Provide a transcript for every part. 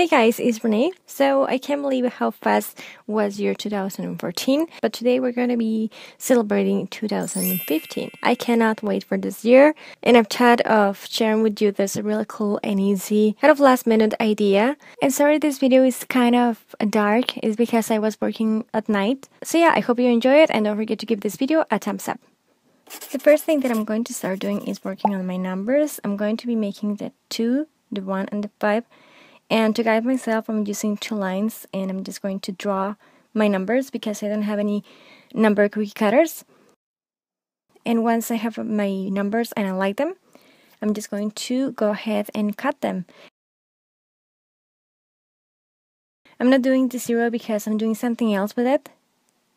Hey guys, it's Renee. So I can't believe how fast was year 2014, but today we're going to be celebrating 2015. I cannot wait for this year, and I've thought of sharing with you this really cool and easy kind of last minute idea. And sorry this video is kind of dark, it's because I was working at night. So yeah, I hope you enjoy it and don't forget to give this video a thumbs up. The first thing that I'm going to start doing is working on my numbers. I'm going to be making the 2, the 1 and the 5. And to guide myself, I'm using two lines, and I'm just going to draw my numbers because I don't have any number cookie cutters. And once I have my numbers and I like them, I'm just going to go ahead and cut them. I'm not doing the 0 because I'm doing something else with it.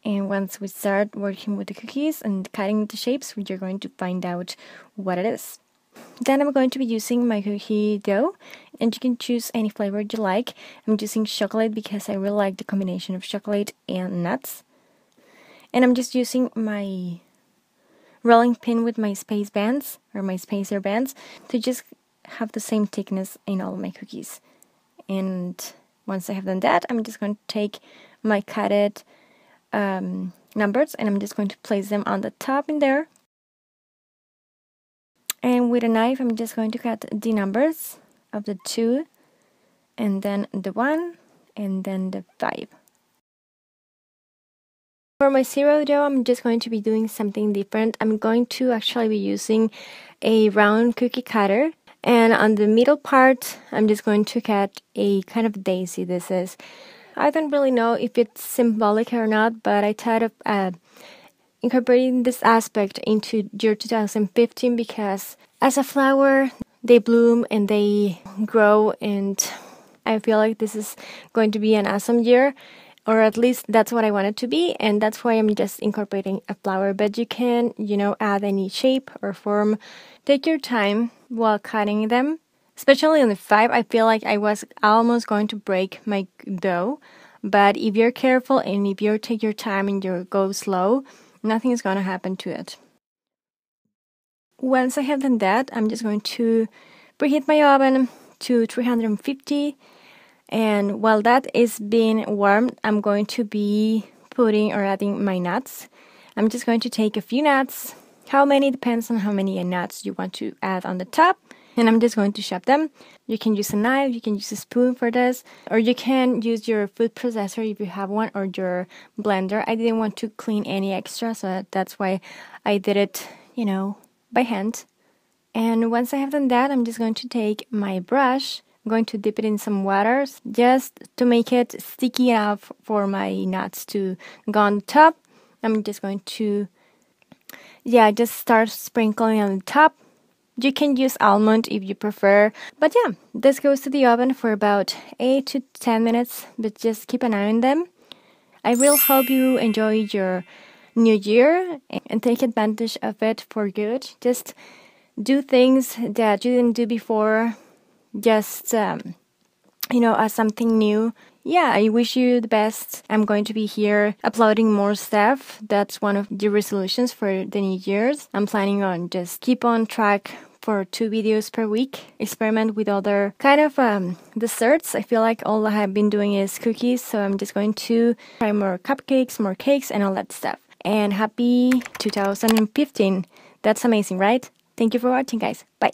And once we start working with the cookies and cutting the shapes, we're going to find out what it is. Then I'm going to be using my cookie dough, and you can choose any flavor you like. I'm using chocolate because I really like the combination of chocolate and nuts. And I'm just using my rolling pin with my space bands, or my spacer bands, to just have the same thickness in all my cookies. And once I have done that, I'm just going to take my cutted numbers, and I'm just going to place them on the top in there. And with a knife, I'm just going to cut the numbers of the 2, and then the 1, and then the 5. For my 0 dough, I'm just going to be doing something different. I'm going to actually be using a round cookie cutter. And on the middle part, I'm just going to cut a kind of daisy. This is, I don't really know if it's symbolic or not, but I thought of incorporating this aspect into year 2015 because as a flower they bloom and they grow, and I feel like this is going to be an awesome year, or at least that's what I want it to be, and that's why I'm just incorporating a flower. But you can, you know, add any shape or form. Take your time while cutting them, especially on the 5. I feel like I was almost going to break my dough, but if you're careful and if you take your time and you go slow, nothing is going to happen to it. Once I have done that, I'm just going to preheat my oven to 350. And while that is being warmed, I'm going to be putting or adding my nuts. I'm just going to take a few nuts. How many depends on how many nuts you want to add on the top. And I'm just going to chop them. You can use a knife, you can use a spoon for this, or you can use your food processor if you have one, or your blender. I didn't want to clean any extra, so that's why I did it, you know, by hand. And once I have done that, I'm just going to take my brush. I'm going to dip it in some water just to make it sticky enough for my nuts to go on the top. I'm just going to, yeah, just start sprinkling on the top. You can use almond if you prefer. But yeah, this goes to the oven for about 8 to 10 minutes, but just keep an eye on them. I really hope you enjoy your new year and take advantage of it for good. Just do things that you didn't do before, just, you know, as something new. Yeah, I wish you the best. I'm going to be here uploading more stuff. That's one of the resolutions for the new year's. I'm planning on just keep on track for 2 videos per week. Experiment with other kind of desserts. I feel like all I have been doing is cookies, so I'm just going to try more cupcakes, more cakes, and all that stuff. And happy 2015. That's amazing, right? Thank you for watching, guys. Bye.